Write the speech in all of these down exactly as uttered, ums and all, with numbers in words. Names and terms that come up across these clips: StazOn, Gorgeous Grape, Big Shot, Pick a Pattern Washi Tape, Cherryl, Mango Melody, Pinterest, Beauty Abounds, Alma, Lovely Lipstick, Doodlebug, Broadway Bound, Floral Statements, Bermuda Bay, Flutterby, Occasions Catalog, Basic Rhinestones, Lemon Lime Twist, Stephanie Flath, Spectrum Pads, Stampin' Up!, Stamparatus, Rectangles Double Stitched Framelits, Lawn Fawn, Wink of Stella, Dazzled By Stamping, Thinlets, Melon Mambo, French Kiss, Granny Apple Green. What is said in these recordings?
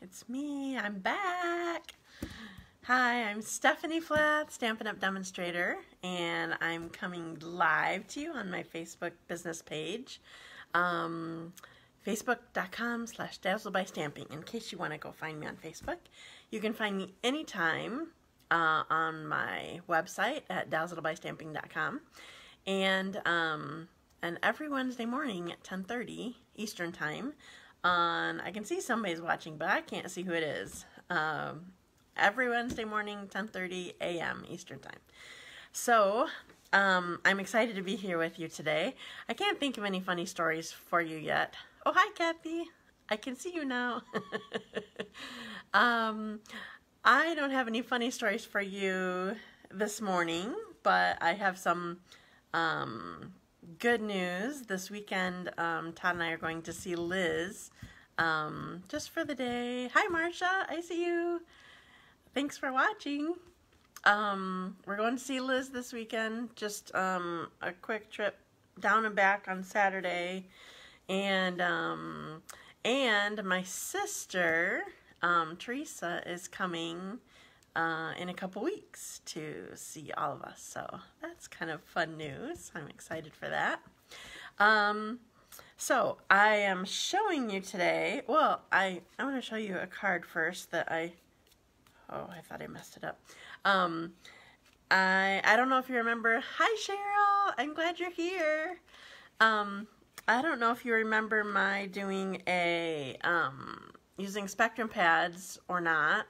It's me, I'm back. Hi, I'm Stephanie Flath, Stampin' Up! Demonstrator, and I'm coming live to you on my Facebook business page, um, facebook.com slash Dazzled By Stamping, in case you want to go find me on Facebook. You can find me anytime uh, on my website at dazzled by stamping dot com, and, um, and every Wednesday morning at ten thirty Eastern Time. On, I can see somebody's watching, but I can't see who it is. Um, every Wednesday morning, ten thirty a m Eastern Time. So, um, I'm excited to be here with you today. I can't think of any funny stories for you yet. Oh, hi, Kathy. I can see you now. um, I don't have any funny stories for you this morning, but I have some... Um, Good news, this weekend um, Todd and I are going to see Liz um, just for the day. Hi Marsha, I see you. Thanks for watching. Um, we're going to see Liz this weekend, just um, a quick trip down and back on Saturday. And, um, and my sister, um, Teresa, is coming Uh, in a couple weeks to see all of us, so that's kind of fun news. I'm excited for that. Um, so I am showing you today, well, I, I want to show you a card first that I, oh, I thought I messed it up. Um, I, I don't know if you remember, hi Cheryl, I'm glad you're here. Um, I don't know if you remember my doing a, um, using Spectrum Pads or not.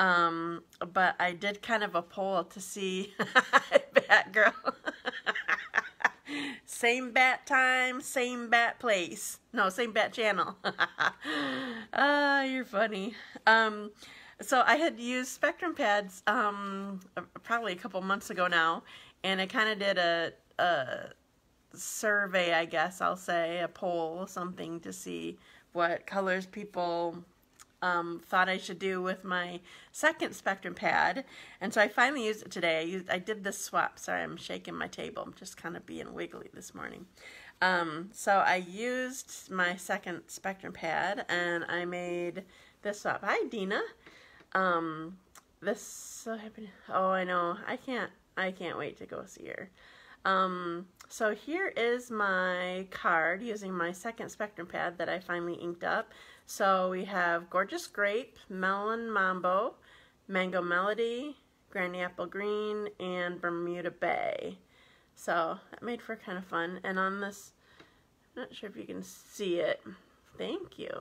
Um, but I did kind of a poll to see, bat girl, same bat time, same bat place, no, same bat channel, ah, you're funny, um, so I had used Spectrum Pads, um, probably a couple months ago now, and I kind of did a, a survey, I guess I'll say, a poll, something to see what colors people Um, thought I should do with my second Spectrum Pad, and so I finally used it today. I, used, I did this swap. Sorry, I'm shaking my table. I'm just kind of being wiggly this morning. Um, so I used my second Spectrum Pad, and I made this swap. Hi, Dina. Um, this so happy. Oh, I know. I can't. I can't wait to go see her. Um, so here is my card using my second Spectrum Pad that I finally inked up. So we have Gorgeous Grape, Melon Mambo, Mango Melody, Granny Apple Green, and Bermuda Bay. So that made for kind of fun. And on this, I'm not sure if you can see it. Thank you.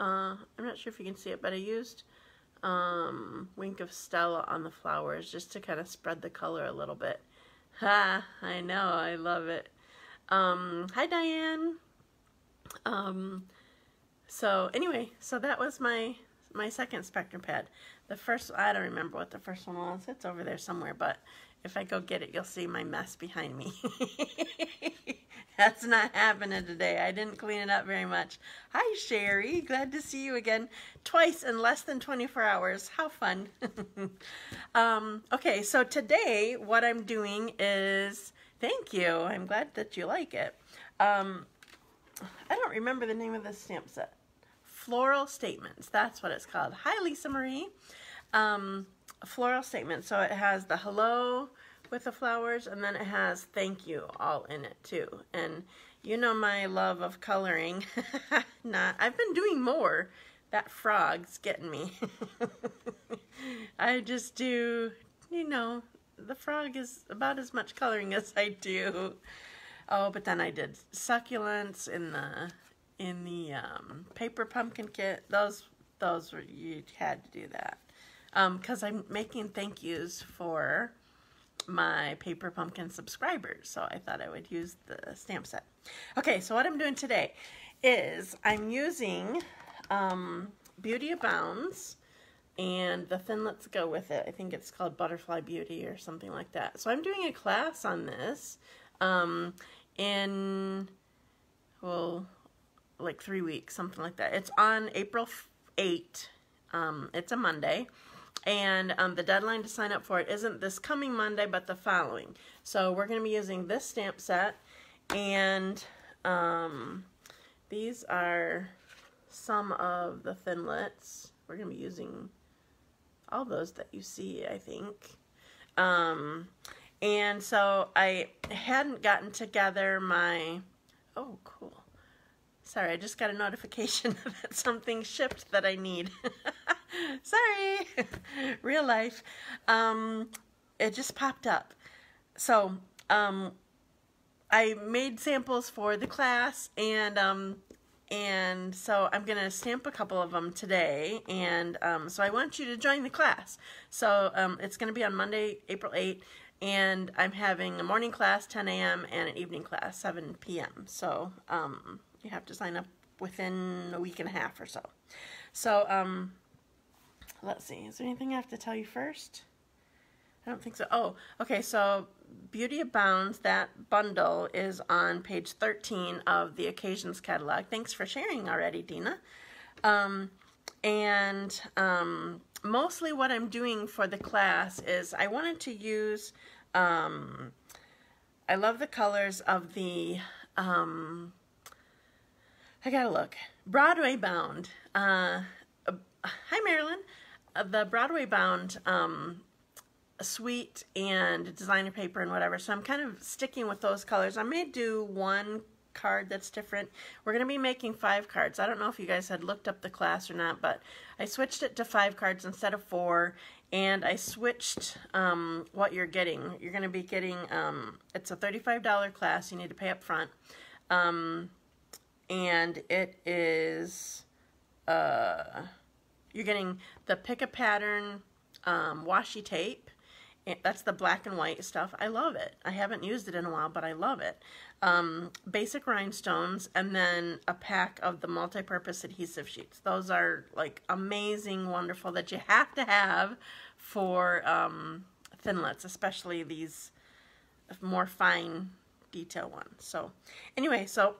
Uh, I'm not sure if you can see it, but I used um, Wink of Stella on the flowers just to kind of spread the color a little bit. Ha! I know, I love it. Um, hi Diane. Um, so anyway, so that was my my second Spectrum Pad. The first, I don't remember what the first one was. It's over there somewhere, but if I go get it, you'll see my mess behind me. That's not happening today. I didn't clean it up very much. Hi Sherry, glad to see you again. Twice in less than twenty-four hours. How fun. um, okay, so today what I'm doing is, thank you, I'm glad that you like it. Um, I don't remember the name of this stamp set. Floral Statements, that's what it's called. Hi Lisa Marie. Um, Floral Statement, so it has the hello with the flowers, and then it has thank you all in it too. And you know my love of coloring. Nah, I've been doing more. That frog's getting me. I just do, you know, the frog is about as much coloring as I do. Oh, but then I did succulents in the in the um, paper pumpkin kit. Those those were, you had to do that. Because um, I'm making thank yous for my paper pumpkin subscribers, so I thought I would use the stamp set. Okay, so what I'm doing today is I'm using um, Beauty Abounds and the Thin Let's Go With It. I think it's called Butterfly Beauty or something like that. So I'm doing a class on this um, in, well, like three weeks, something like that. It's on April eighth. Um, it's a Monday. And um, the deadline to sign up for it isn't this coming Monday, but the following. So we're going to be using this stamp set, and um, these are some of the Thinlets. We're going to be using all those that you see, I think. Um, and so I hadn't gotten together my, oh, cool. Sorry, I just got a notification that something shipped that I need. Sorry, real life. Um, it just popped up. So um, I made samples for the class, and um, and so I'm gonna stamp a couple of them today. And um, so I want you to join the class. So um, it's gonna be on Monday, April eighth, and I'm having a morning class, ten A M, and an evening class, seven P M So. Um, You have to sign up within a week and a half or so. So, um, let's see. Is there anything I have to tell you first? I don't think so. Oh, okay. So, Beauty Abounds, that bundle is on page thirteen of the Occasions catalog. Thanks for sharing already, Dina. Um, and um, mostly what I'm doing for the class is I wanted to use, um, I love the colors of the, um, I gotta look. Broadway Bound. Uh, uh, hi, Marilyn. Uh, the Broadway Bound um, suite and designer paper and whatever. So I'm kind of sticking with those colors. I may do one card that's different. We're going to be making five cards. I don't know if you guys had looked up the class or not, but I switched it to five cards instead of four. And I switched um, what you're getting. You're going to be getting, um, it's a thirty-five dollar class. You need to pay up front. Um, And it is, uh, you're getting the Pick a Pattern um, Washi Tape. That's the black and white stuff. I love it. I haven't used it in a while, but I love it. Um, Basic Rhinestones, and then a pack of the Multipurpose Adhesive Sheets. Those are, like, amazing, wonderful, that you have to have for um, thinlets, especially these more fine detail one. So anyway, so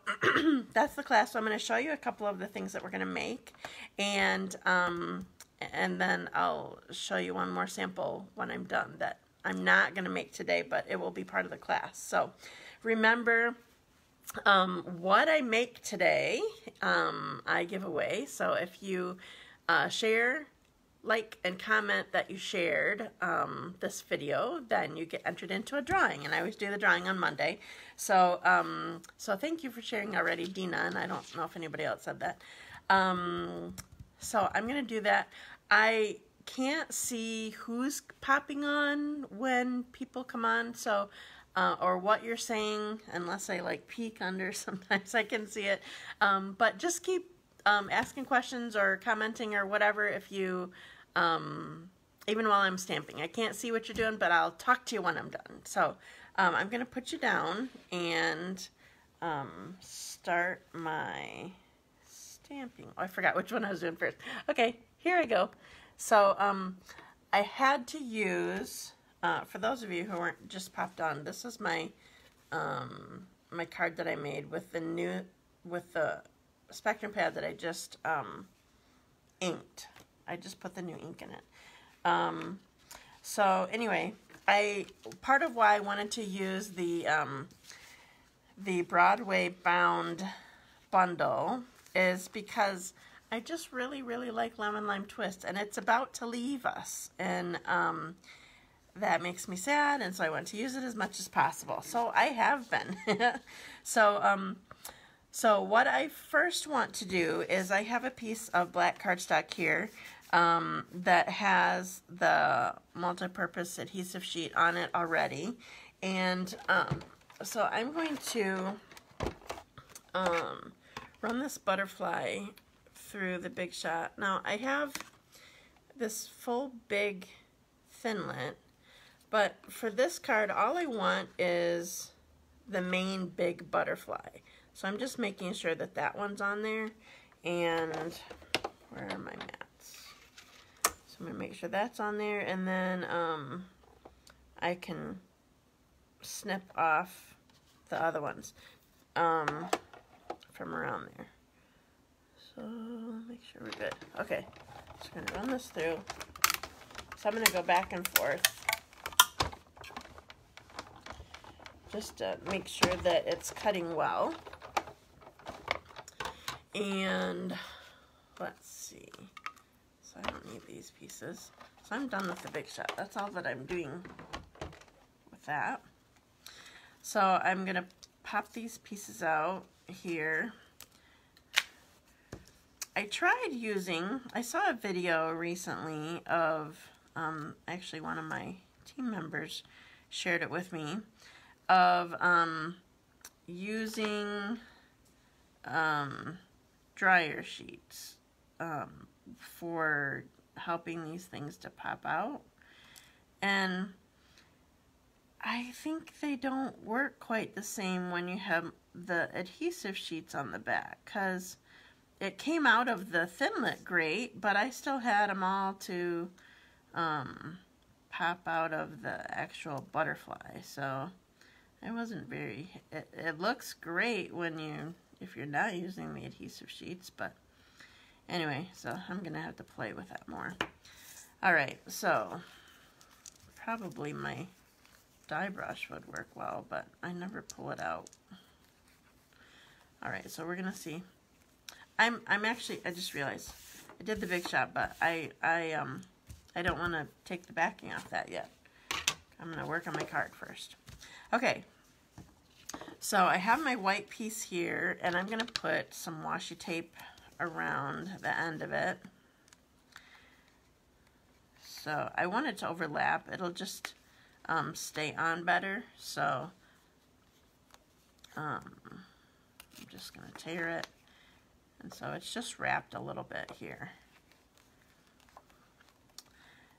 that's the class. So I'm going to show you a couple of the things that we're going to make, and um, and then I'll show you one more sample when I'm done that I'm not going to make today, but it will be part of the class. So remember, um, what I make today, um, I give away. So if you uh, share, like, and comment that you shared um, this video, then you get entered into a drawing. And I always do the drawing on Monday. So um, so thank you for sharing already, Dina, and I don't know if anybody else said that. Um, so I'm going to do that. I can't see who's popping on when people come on, so uh, or what you're saying, unless I, like, peek under. Sometimes I can see it. Um, but just keep um, asking questions or commenting or whatever if you... Um, even while I'm stamping. I can't see what you're doing, but I'll talk to you when I'm done. So um, I'm going to put you down and um, start my stamping. Oh, I forgot which one I was doing first. Okay, here I go. So um, I had to use, uh, for those of you who weren't just popped on, this is my um, my card that I made with the new, with the Spectrum Pad that I just um, inked. I just put the new ink in it. Um, so anyway, I part of why I wanted to use the um, the Broadway Bound bundle is because I just really, really like Lemon Lime Twist, and it's about to leave us, and um, that makes me sad, and so I want to use it as much as possible. So I have been. so. Um, So what I first want to do is I have a piece of black cardstock here um, that has the multipurpose adhesive sheet on it already. And um, so I'm going to um, run this butterfly through the Big Shot. Now I have this full big thinlet, but for this card all I want is the main big butterfly. So I'm just making sure that that one's on there, and where are my mats? So I'm going to make sure that's on there, and then um, I can snip off the other ones um, from around there. So make sure we're good. Okay, just going to run this through. So I'm going to go back and forth just to make sure that it's cutting well. And let's see. So so I don't need these pieces. So I'm done with the Big Shot. That's all that I'm doing with that. So I'm going to pop these pieces out here. I tried using, I saw a video recently of, um, actually one of my team members shared it with me, of um, using um, dryer sheets um, for helping these things to pop out. And I think they don't work quite the same when you have the adhesive sheets on the back, because it came out of the thinlet grate, but I still had them all to um, pop out of the actual butterfly. So I wasn't very, it, it looks great when you, if you're not using the adhesive sheets, but anyway, so I'm going to have to play with that more. All right, so probably my dye brush would work well, but I never pull it out. All right, so we're going to see. I'm I'm actually, I just realized I did the Big Shot, but I I um I don't want to take the backing off that yet. I'm gonna work on my card first. Okay. So I have my white piece here, and I'm gonna put some washi tape around the end of it. So I want it to overlap. It'll just um, stay on better. So um, I'm just gonna tear it. And so it's just wrapped a little bit here.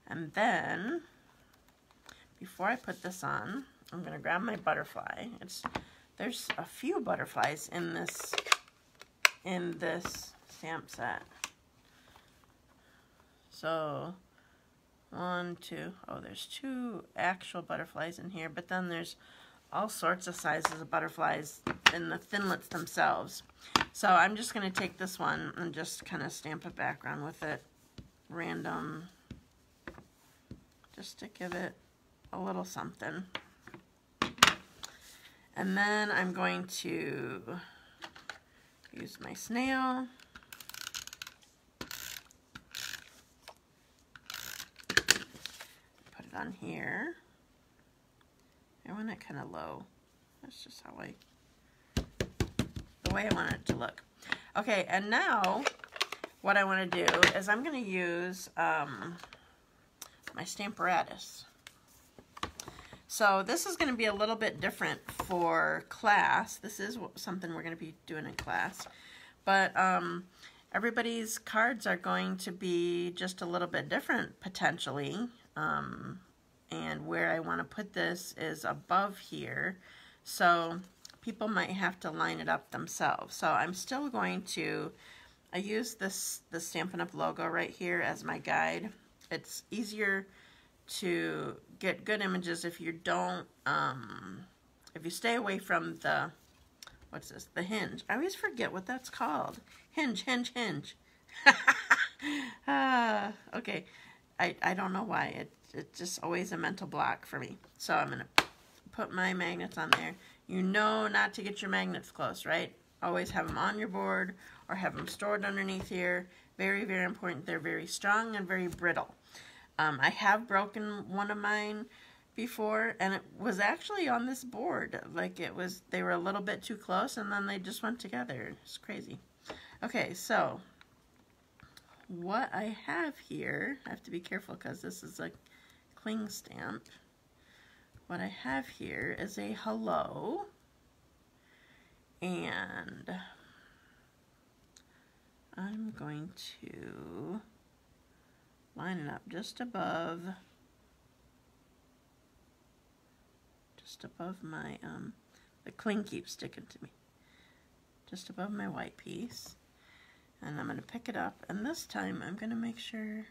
And then, before I put this on, I'm going to grab my butterfly. It's, there's a few butterflies in this, in this stamp set. So, one, two, oh, there's two actual butterflies in here, but then there's all sorts of sizes of butterflies in the thinlets themselves. So I'm just going to take this one and just kind of stamp a background with it, random, just to give it a little something. And then I'm going to use my snail. Put it on here. I want it kind of low. That's just how I, the way I want it to look. Okay, and now what I want to do is I'm going to use um, my Stamparatus. So this is going to be a little bit different for class. This is something we're going to be doing in class. But um, everybody's cards are going to be just a little bit different potentially. Um, And where I want to put this is above here. So people might have to line it up themselves. So I'm still going to, I use this, the Stampin' Up! Logo right here as my guide. It's easier to get good images if you don't, um, if you stay away from the, what's this, the hinge. I always forget what that's called. Hinge, hinge, hinge. uh, okay. I, I don't know why. It, it's just always a mental block for me. So I'm going to put my magnets on there. You know not to get your magnets close, right? Always have them on your board or have them stored underneath here. Very, very important. They're very strong and very brittle. Um, I have broken one of mine before, and it was actually on this board. Like it was, they were a little bit too close, and then they just went together. It's crazy. Okay, so what I have here, I have to be careful because this is a cling stamp. What I have here is a hello and I'm going to line it up just above just above my um the cling keeps sticking to me, just above my white piece. And I'm going to pick it up, and this time I'm going to make sure,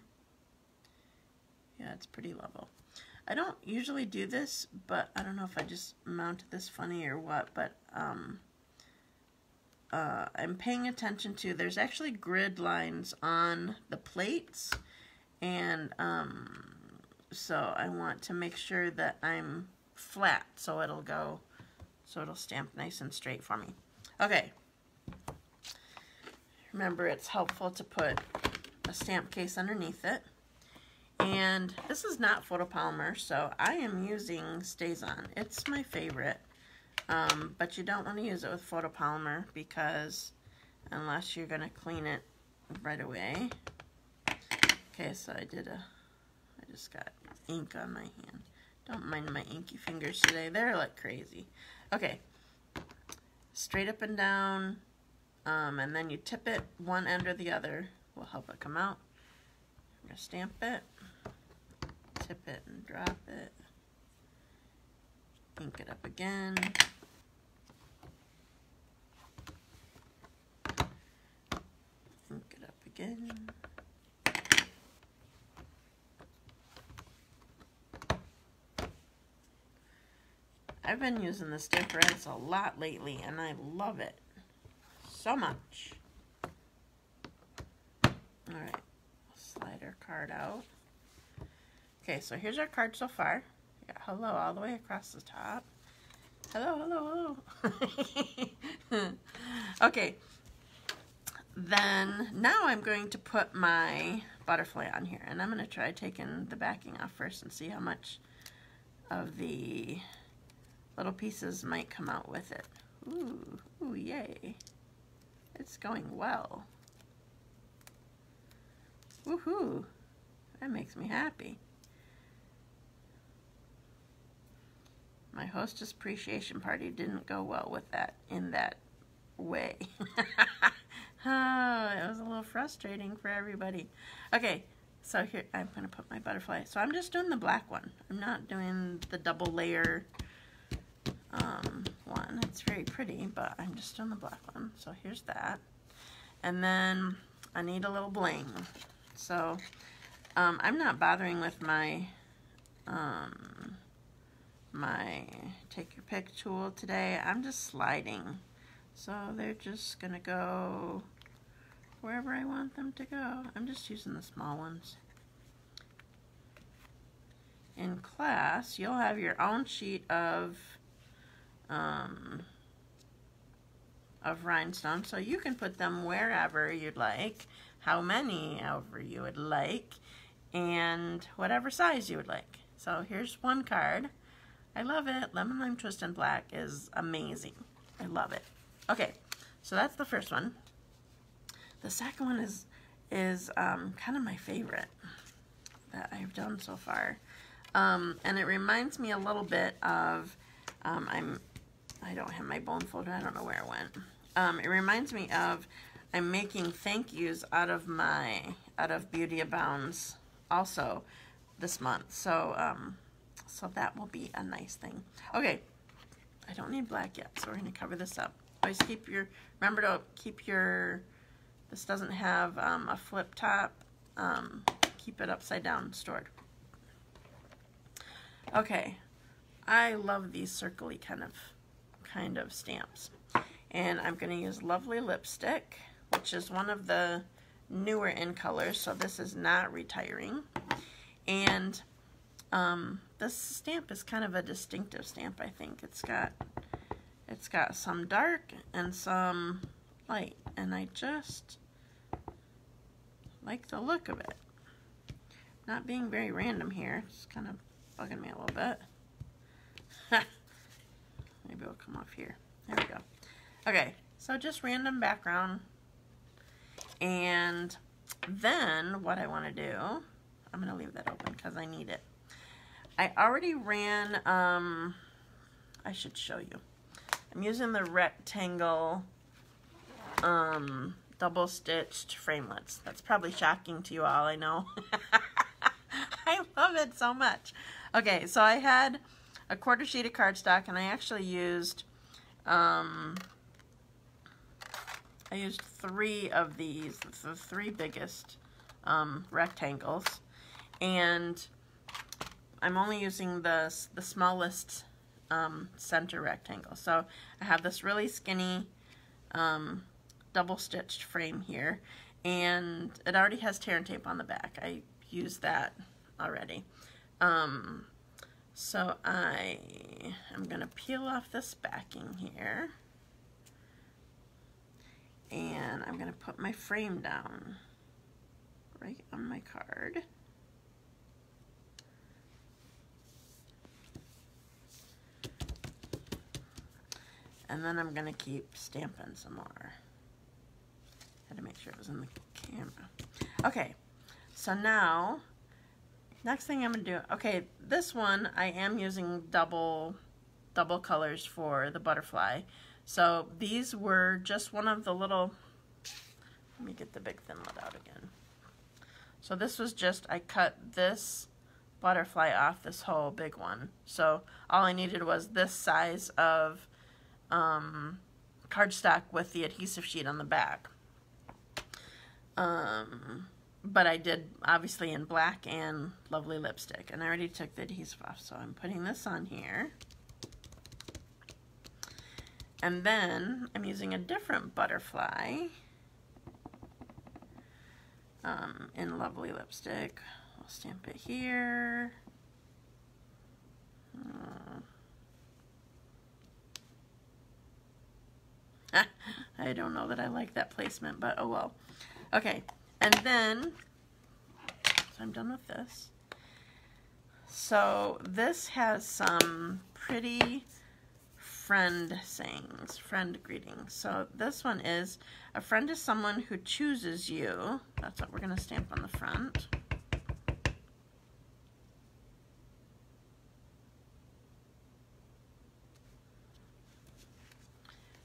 yeah, it's pretty level. I don't usually do this, but I don't know if I just mounted this funny or what, but um, uh, I'm paying attention to, there's actually grid lines on the plates, and um, so I want to make sure that I'm flat, so it'll go, so it'll stamp nice and straight for me. Okay. Remember, it's helpful to put a stamp case underneath it. And this is not photopolymer, so I am using StazOn. It's my favorite, um, but you don't want to use it with photopolymer because unless you're going to clean it right away. Okay, so I did a, I just got ink on my hand. Don't mind my inky fingers today. They're like crazy. Okay, straight up and down, um, and then you tip it one end or the other. Will help it come out. I'm going to stamp it, tip it and drop it, ink it up again. Ink it up again. I've been using the Stamparatus a lot lately and I love it so much. Alright, we'll slide our card out. Okay, so here's our card so far. We got hello all the way across the top. Hello, hello, hello. Okay, then now I'm going to put my butterfly on here. And I'm going to try taking the backing off first and see how much of the little pieces might come out with it. Ooh, ooh, yay. It's going well. Woohoo! That makes me happy. My hostess appreciation party didn't go well with that in that way. Oh, it was a little frustrating for everybody. Okay, so here I'm gonna put my butterfly. So I'm just doing the black one. I'm not doing the double layer um, one. It's very pretty, but I'm just doing the black one. So here's that, and then I need a little bling. So, um, I'm not bothering with my, um, my take your pick tool today. I'm just sliding. So they're just gonna go wherever I want them to go. I'm just using the small ones. In class, you'll have your own sheet of, um, of rhinestones. So you can put them wherever you'd like. How many however you would like, and whatever size you would like. So here's one card. I love it. Lemon Lime Twist in black is amazing. I love it. Okay, so that's the first one. The second one is is um, kind of my favorite that I've done so far, um, and it reminds me a little bit of um, I'm I don't have my bone folder. I don't know where it went. Um, it reminds me of. I'm making thank yous out of my, out of Beauty Abounds also this month. So, um, so that will be a nice thing. Okay. I don't need black yet, so we're going to cover this up. Always keep your, remember to keep your, this doesn't have, um, a flip top. Um, keep it upside down stored. Okay. I love these circly kind of, kind of stamps. And I'm going to use Lovely Lipstick, which is one of the newer in colors, so this is not retiring. And um, this stamp is kind of a distinctive stamp, I think. It's got it's got some dark and some light, and I just like the look of it. Not being very random here, it's kind of bugging me a little bit. Maybe it'll come off here. There we go. Okay, so just random background. And then what I want to do, I'm going to leave that open because I need it. I already ran, um, I should show you. I'm using the rectangle um, double stitched framelits. That's probably shocking to you all, I know. I love it so much. Okay, so I had a quarter sheet of cardstock and I actually used, um, I used three of these, the three biggest um, rectangles, and I'm only using the, the smallest um, center rectangle. So I have this really skinny um, double-stitched frame here, and it already has tear and tape on the back. I used that already. Um, so I am going to peel off this backing here. And I'm going to put my frame down. right on my card. And then I'm gonna keep stamping some more. Had to make sure it was in the camera. Okay, so now, next thing I'm gonna do, okay, this one I am using double, double colors for the butterfly. So these were just one of the little, let me get the big thin lid out again. So this was just, I cut this butterfly off this whole big one. So all I needed was this size of um, cardstock with the adhesive sheet on the back. Um, but I did obviously in black and Lovely Lipstick, and I already took the adhesive off, so I'm putting this on here. And then I'm using a different butterfly um, in Lovely Lipstick. I'll stamp it here. Uh, ah, I don't know that I like that placement, but oh well. Okay, and then, so I'm done with this. So this has some pretty friend sayings, friend greetings. So this one is, a friend is someone who chooses you. That's what we're gonna stamp on the front.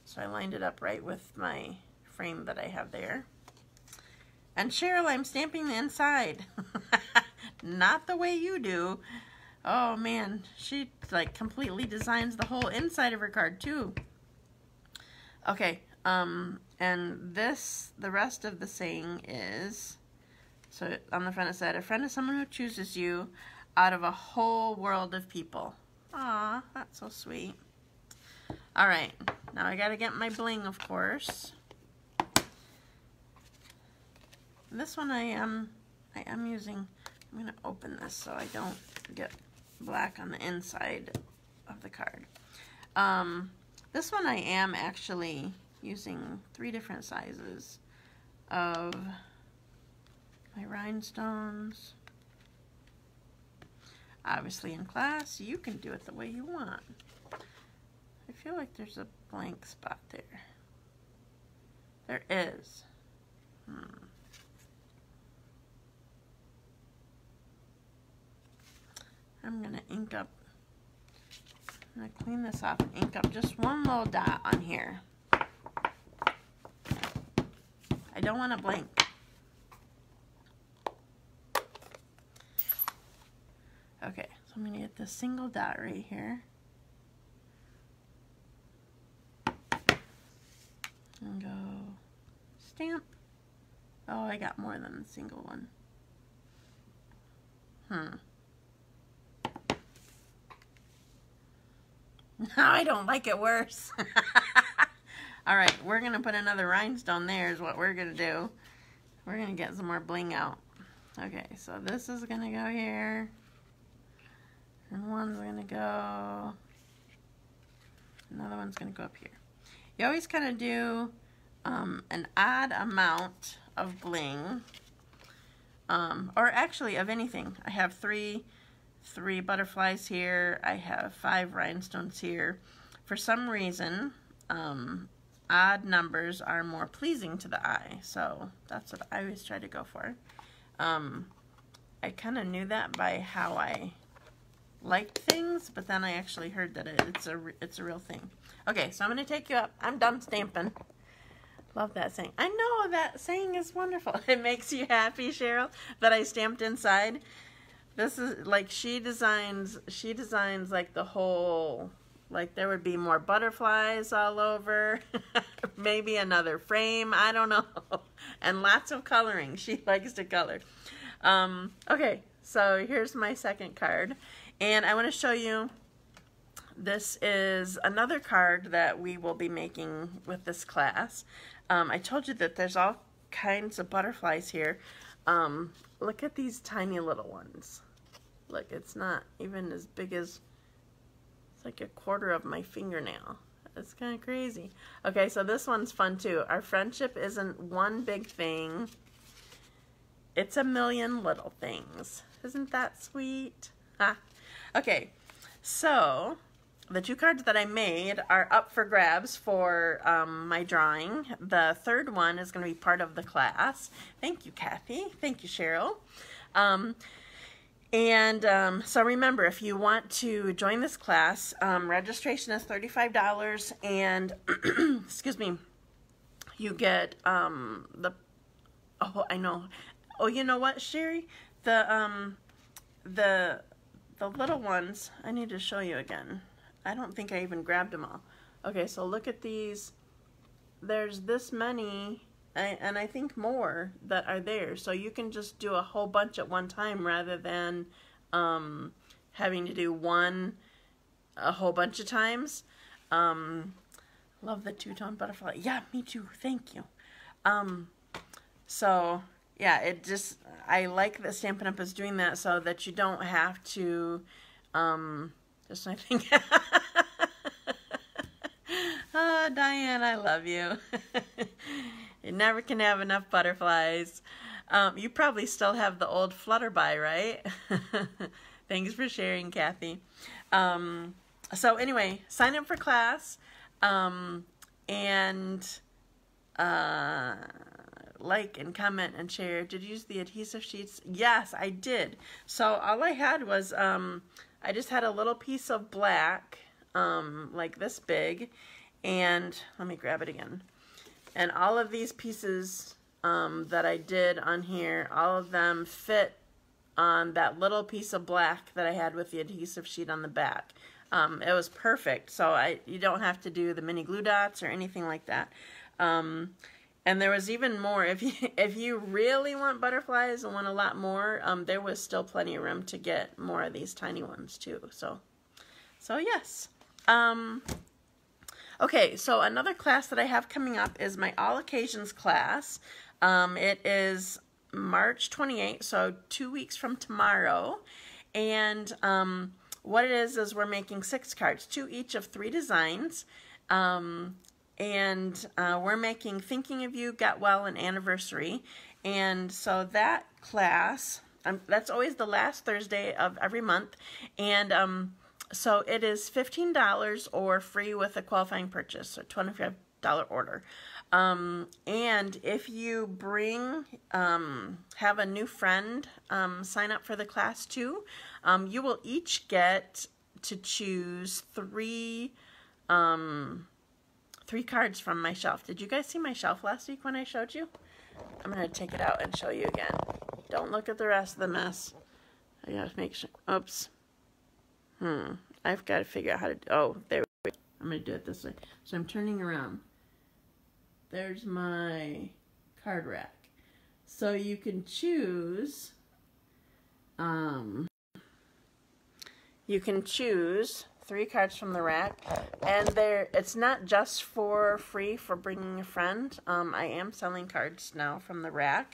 So I lined it up right with my frame that I have there. And Cheryl, I'm stamping the inside. Not the way you do. Oh man, she like completely designs the whole inside of her card too. Okay, um, and this, the rest of the saying is, so on the front it said, a friend is someone who chooses you out of a whole world of people. Aw, that's so sweet. All right, now I gotta get my bling, of course. This one I am, I am using, I'm gonna open this so I don't get black on the inside of the card. Um, this one I am actually using three different sizes of my rhinestones. Obviously in class, you can do it the way you want. I feel like there's a blank spot there. There is. Hmm. I'm gonna ink up, I'm gonna clean this off and ink up just one little dot on here. I don't want to blink. Okay, so I'm gonna get this single dot right here. And go stamp. Oh, I got more than the single one. Hmm. Now I don't like it worse. All right, we're going to put another rhinestone there is what we're going to do. We're going to get some more bling out. Okay, so this is going to go here. And one's going to go. Another one's going to go up here. You always kind of do um, an odd amount of bling. Um, or actually of anything. I have three... three butterflies here. I have five rhinestones here. For some reason, um, odd numbers are more pleasing to the eye, so that's what I always try to go for. Um, I kind of knew that by how I liked things, but then I actually heard that it, it's a it's a real thing. Okay, so I'm going to take you up. I'm done stamping. Love that saying. I know that saying is wonderful. It makes you happy, Cheryl, that I stamped inside. This is like she designs, she designs like the whole, like there would be more butterflies all over, maybe another frame, I don't know, and lots of coloring. She likes to color. Um, okay, so here's my second card, and I want to show you, this is another card that we will be making with this class. Um, I told you that there's all kinds of butterflies here. Um, look at these tiny little ones. Look, it's not even as big as, it's like a quarter of my fingernail. It's kind of crazy. Okay, so this one's fun too. Our friendship isn't one big thing. It's a million little things. Isn't that sweet? Ah. Okay, so the two cards that I made are up for grabs for um, my drawing. The third one is going to be part of the class. Thank you, Kathy. Thank you, Cheryl. Um, and um, so remember, if you want to join this class, um, registration is thirty-five dollars, and excuse me, you get um, the, oh, I know. Oh, you know what, Sherry? The, um, the, the little ones, I need to show you again. I don't think I even grabbed them all. Okay, so look at these. There's this many, and I think more that are there. So you can just do a whole bunch at one time rather than um, having to do one a whole bunch of times. Um, love the two-tone butterfly. Yeah, me too. Thank you. Um, so... Yeah, it just, I like that Stampin' Up! Is doing that so that you don't have to, um, just I think, oh, Diane, I love you. You never can have enough butterflies. Um, you probably still have the old Flutterby, right? Thanks for sharing, Kathy. Um, so anyway, sign up for class, um, and, uh, like and comment and share. Did you use the adhesive sheets? Yes, I did. So all I had was um, I just had a little piece of black um, like this big, and let me grab it again. And all of these pieces um, that I did on here, all of them fit on that little piece of black that I had with the adhesive sheet on the back. Um, it was perfect. So I you don't have to do the mini glue dots or anything like that. Um, And there was even more. If you, if you really want butterflies and want a lot more, um, there was still plenty of room to get more of these tiny ones too. So, so yes. Um, okay, so another class that I have coming up is my All Occasions class. Um, it is March twenty-eighth, so two weeks from tomorrow. And um, what it is is we're making six cards, two each of three designs. Um... And uh, we're making Thinking of You, Got Well, and Anniversary. And so that class, um, that's always the last Thursday of every month. And um, so it is fifteen dollars or free with a qualifying purchase, a twenty-five dollar order. Um, and if you bring, um, have a new friend um, sign up for the class too, um, you will each get to choose three... Um, Three cards from my shelf. Did you guys see my shelf last week when I showed you? I'm going to take it out and show you again. Don't look at the rest of the mess. I got to make sure. Oops. Hmm. I've got to figure out how to... Oh, there we go. I'm going to do it this way. So I'm turning around. There's my card rack. So you can choose... Um, you can choose... three cards from the rack, and there it's not just for free for bringing a friend. Um, I am selling cards now from the rack.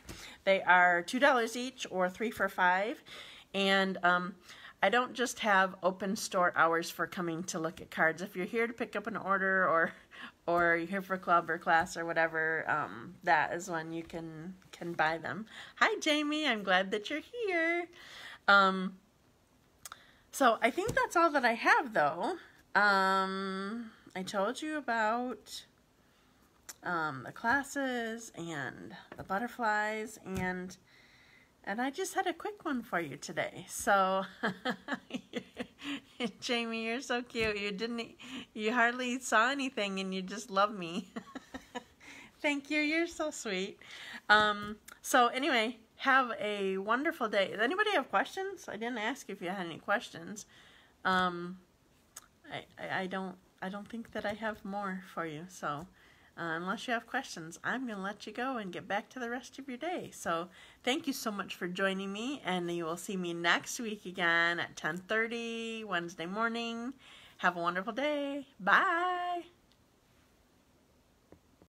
They are two dollars each or three for five, and um, I don't just have open store hours for coming to look at cards. If you're here to pick up an order, or or you're here for club or class or whatever, um, that is when you can can buy them. Hi Jamie, I'm glad that you're here. Um, So I think that's all that I have, though. Um, I told you about um, the classes and the butterflies, and and I just had a quick one for you today. So, Jamie, you're so cute. You didn't, you hardly saw anything, and you just love me. Thank you. You're so sweet. Um, so anyway. Have a wonderful day. Does anybody have questions? I didn't ask if you had any questions. Um, I, I, I don't I don't think that I have more for you. So uh, unless you have questions, I'm going to let you go and get back to the rest of your day. So thank you so much for joining me, and you will see me next week again at ten thirty Wednesday morning. Have a wonderful day. Bye.